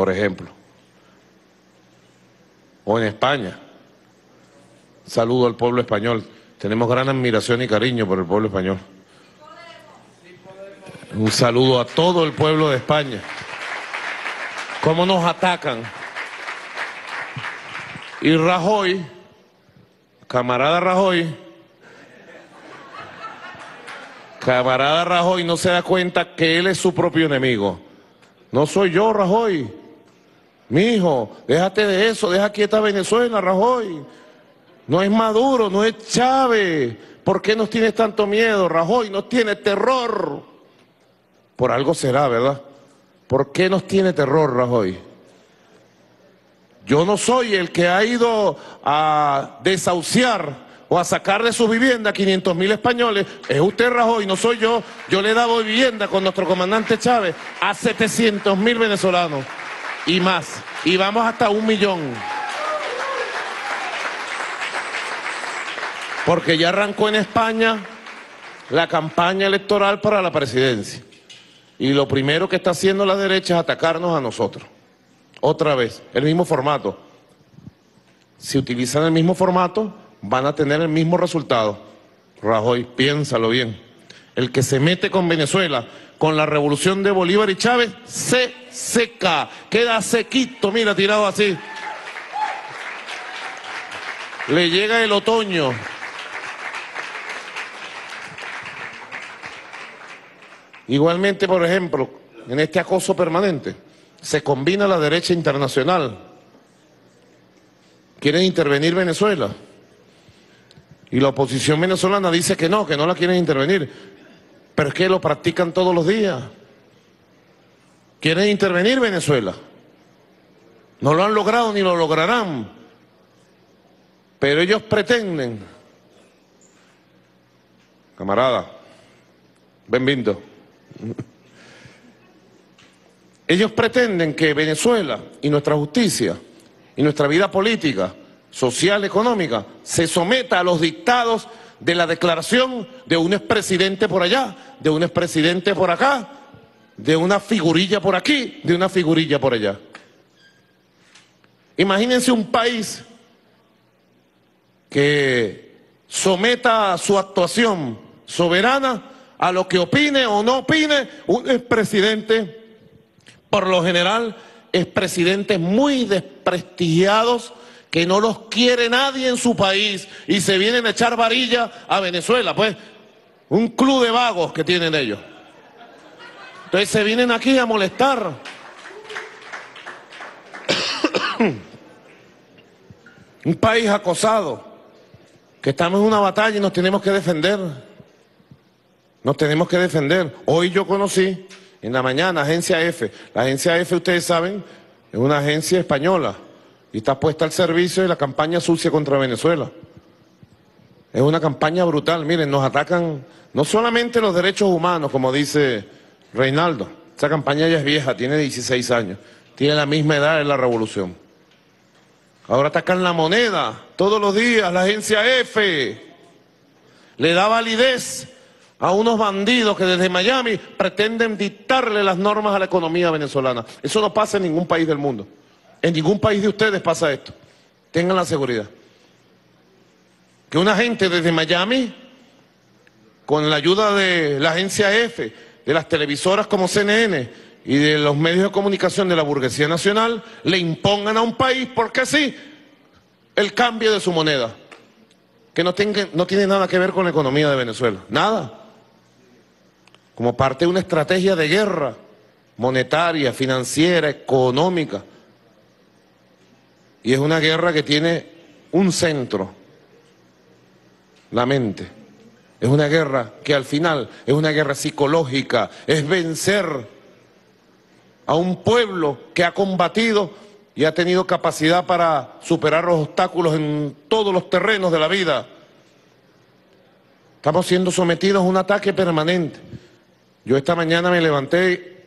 por ejemplo, o en España. Saludo al pueblo español. Tenemos gran admiración y cariño por el pueblo español. Un saludo a todo el pueblo de España. ¿Cómo nos atacan? Y Rajoy, camarada Rajoy no se da cuenta que él es su propio enemigo. No soy yo, Rajoy. Mijo, déjate de eso, deja quieta Venezuela, Rajoy. No es Maduro, no es Chávez. ¿Por qué nos tienes tanto miedo, Rajoy? Nos tiene terror. Por algo será, ¿verdad? ¿Por qué nos tiene terror, Rajoy? Yo no soy el que ha ido a desahuciar o a sacar de sus viviendas 500.000 españoles. Es usted, Rajoy, no soy yo. Yo le he dado vivienda con nuestro comandante Chávez a 700.000 venezolanos y más. Y vamos hasta 1.000.000. Porque ya arrancó en España la campaña electoral para la presidencia. Y lo primero que está haciendo la derecha es atacarnos a nosotros. Otra vez, el mismo formato. Si utilizan el mismo formato, van a tener el mismo resultado. Rajoy, piénsalo bien. El que se mete con Venezuela, con la revolución de Bolívar y Chávez, se seca, queda sequito, mira, tirado así. Le llega el otoño. Igualmente, por ejemplo, en este acoso permanente, se combina la derecha internacional. Quieren intervenir Venezuela. Y la oposición venezolana dice que no la quieren intervenir. Pero es que lo practican todos los días. Quieren intervenir Venezuela. No lo han logrado ni lo lograrán. Pero ellos pretenden. Camarada, bienvenido. Ellos pretenden que Venezuela y nuestra justicia y nuestra vida política, social, económica, se someta a los dictados de la declaración de un expresidente por allá, de un expresidente por acá, de una figurilla por aquí, de una figurilla por allá. Imagínense un país que someta a su actuación soberana a lo que opine o no opine un expresidente. Por lo general, expresidentes muy desprestigiados que no los quiere nadie en su país y se vienen a echar varilla a Venezuela, pues un club de vagos que tienen ellos. Entonces se vienen aquí a molestar. Un país acosado, que estamos en una batalla y nos tenemos que defender. Nos tenemos que defender. Hoy yo conocí en la mañana Agencia EFE. La Agencia EFE, ustedes saben, es una agencia española. Y está puesta al servicio de la campaña sucia contra Venezuela. Es una campaña brutal. Miren, nos atacan no solamente los derechos humanos, como dice Reinaldo. Esa campaña ya es vieja, tiene 16 años. Tiene la misma edad de la revolución. Ahora atacan la moneda todos los días, la Agencia EFE. Le da validez a unos bandidos que desde Miami pretenden dictarle las normas a la economía venezolana. Eso no pasa en ningún país del mundo. En ningún país de ustedes pasa esto. Tengan la seguridad. Que una gente desde Miami, con la ayuda de la Agencia EFE, de las televisoras como CNN y de los medios de comunicación de la burguesía nacional, le impongan a un país, porque sí, el cambio de su moneda. Que no tiene nada que ver con la economía de Venezuela. Nada. Como parte de una estrategia de guerra monetaria, financiera, económica. Y es una guerra que tiene un centro, la mente. Es una guerra que al final es una guerra psicológica, es vencer a un pueblo que ha combatido y ha tenido capacidad para superar los obstáculos en todos los terrenos de la vida. Estamos siendo sometidos a un ataque permanente. Yo esta mañana me levanté